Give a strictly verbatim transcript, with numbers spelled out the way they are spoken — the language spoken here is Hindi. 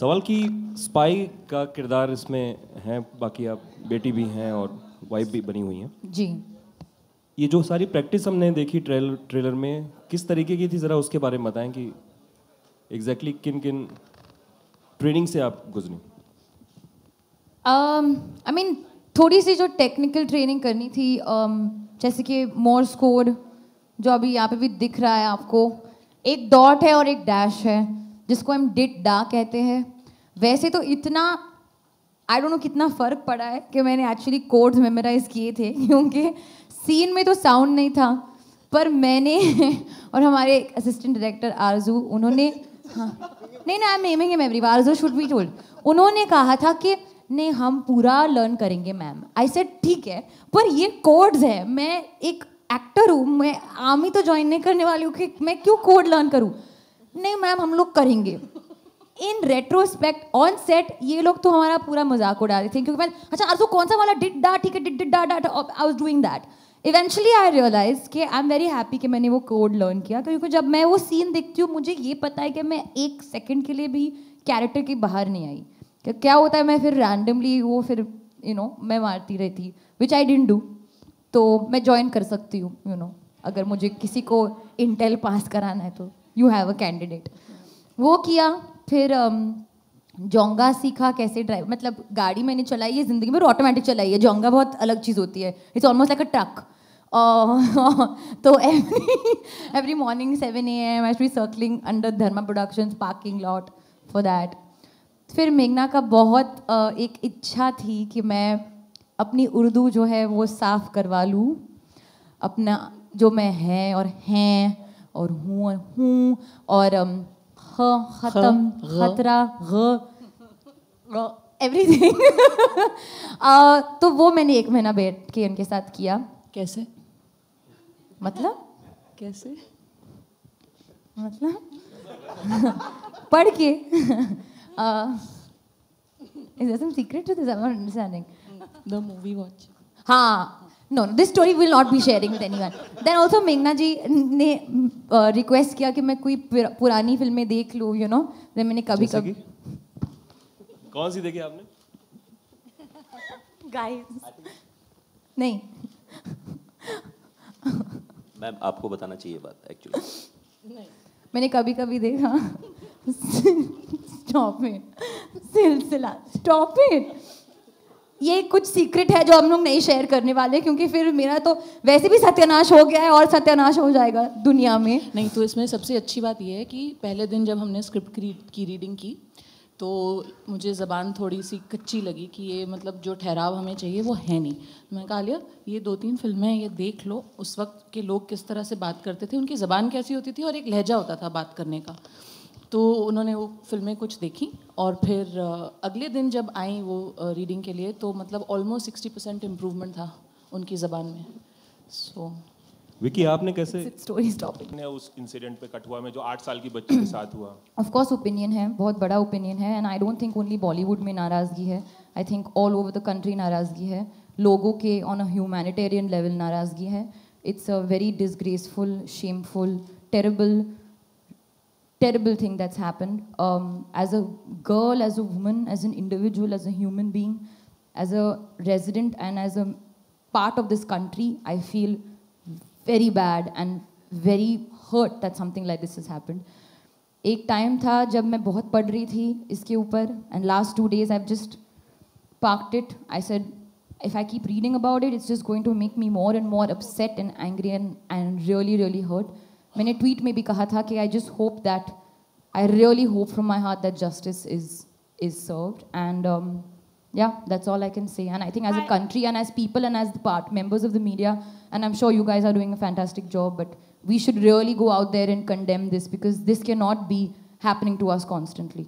सवाल की स्पाई का किरदार इसमें है, बाकी आप बेटी भी हैं और वाइफ भी बनी हुई हैं। जी, ये जो सारी प्रैक्टिस हमने देखी ट्रेलर ट्रेलर में, किस तरीके की थी, ज़रा उसके बारे में बताएं कि एग्जैक्टली किन किन ट्रेनिंग से आप गुजरी। आई मीन थोड़ी सी जो टेक्निकल ट्रेनिंग करनी थी, um, जैसे कि मोर्स कोड जो अभी यहाँ पे भी दिख रहा है आपको, एक डॉट है और एक डैश है जिसको हम डिट डा कहते हैं। वैसे तो इतना आई डोंट नो कितना फ़र्क पड़ा है कि मैंने एक्चुअली कोड्स मेमोराइज किए थे, क्योंकि सीन में तो साउंड नहीं था, पर मैंने और हमारे असिस्टेंट डायरेक्टर आरजू, उन्होंने हाँ नहीं ना I am naming him everyone, Arzoo should be told, उन्होंने कहा था कि नहीं हम पूरा लर्न करेंगे मैम। आई सेड ठीक है, पर ये कोड्स है, मैं एक एक्टर हूँ, मैं आर्मी तो ज्वाइन नहीं करने वाली हूँ कि मैं क्यों कोड लर्न करूँ। नहीं मैम हम लोग करेंगे। इन रेट्रोस्पेक्ट ऑन सेट ये लोग तो हमारा पूरा मजाक उड़ा रहे थे, क्योंकि मैं अच्छा आरजू कौन सा वाला डिड डा, ठीक है डिड डिड डा डा, I was doing that. Eventually I realise कि आई एम वेरी हैप्पी कि मैंने वो कोड लर्न किया, क्योंकि जब मैं वो सीन देखती हूँ मुझे ये पता है कि मैं एक सेकेंड के लिए भी कैरेक्टर के बाहर नहीं आई। कि क्या होता है मैं फिर रैंडमली वो फिर यू you नो know, मैं मारती रहती, विच आई डिडंट डू। तो मैं ज्वाइन कर सकती हूँ यू नो, अगर मुझे किसी को इंटेल पास कराना है तो यू हैव अ कैंडिडेट। वो किया, फिर जोंगा सीखा कैसे ड्राइव, मतलब गाड़ी मैंने चलाई है ज़िंदगी में और ऑटोमेटिक चलाई है, जोंगा बहुत अलग चीज़ होती है, it's almost like a truck. तो every morning seven A M I should be circling under Dharma productions parking lot for that. फिर मेघना का बहुत uh, एक इच्छा थी कि मैं अपनी उर्दू जो है वो साफ़ करवा लूँ, अपना जो मैं है और हैं और हूँ और हूँ और खत्म खतरा ग एवरीथिंग। तो वो मैंने एक महीना बैठ के उनके साथ किया। कैसे मतलब कैसे मतलब पढ़ के is there some secret to this, I am not understanding the movie watch. हाँ no no this story will not be sharing with anyone. Then also मेघना जी ने रिक्वेस्ट uh, किया कि मैं कोई पुरानी फिल्में देख लूँ यू नो। देन मैंने कभी कभी कौन सी देखी आपने गाइस? नहीं मैम आपको बताना चाहिए बात एक्चुअली। नहीं मैंने कभी कभी देखा stop it Silsila, stop it. ये कुछ सीक्रेट है जो हम लोग नहीं शेयर करने वाले, क्योंकि फिर मेरा तो वैसे भी सत्यानाश हो गया है और सत्यानाश हो जाएगा दुनिया में। नहीं तो इसमें सबसे अच्छी बात यह है कि पहले दिन जब हमने स्क्रिप्ट की रीडिंग की तो मुझे ज़बान थोड़ी सी कच्ची लगी कि ये मतलब जो ठहराव हमें चाहिए वो है नहीं। मैंने कहा आलिया ये दो तीन फिल्में ये देख लो, उस वक्त के लोग किस तरह से बात करते थे, उनकी ज़बान कैसी होती थी और एक लहजा होता था बात करने का। तो उन्होंने वो फिल्में कुछ देखी और फिर अगले दिन जब आई वो रीडिंग के लिए तो मतलब ऑलमोस्ट सिक्सटी परसेंट इम्प्रूवमेंट था उनकी ज़बान में। सो विकी आपने कैसे स्टोरी स्टॉप किया उस इंसिडेंट पे कठुआ में जो आठ साल की बच्ची के साथ हुआ? ऑफ कोर्स ओपिनियन है, बहुत बड़ा ओपिनियन है, and I don't think only Bollywood में नाराज़गी है, I think all over the country नाराज़गी है, लोगों के ऑन अ ह्यूमैनिटेरियन लेवल नाराज़गी है। It's a very disgraceful, shameful, terrible terrible thing that's happened. As a girl, as a woman, as an individual, as a human being, as a resident and as a part of this country, I feel very bad and very hurt that something like this has happened. एक time था जब मैं बहुत पढ़ रही थी इसके ऊपर, and last two days I've just parked it. I said if I keep reading about it, it's just going to make me more and more upset and angry and and really really hurt. मैंने tweet में भी कहा था कि I just hope that I really hope from my heart that justice is is served and um, yeah, that's all I can say. And I think as a country and as people and as the part members of the media, and I'm sure you guys are doing a fantastic job, but we should really go out there and condemn this because this cannot be happening to us constantly.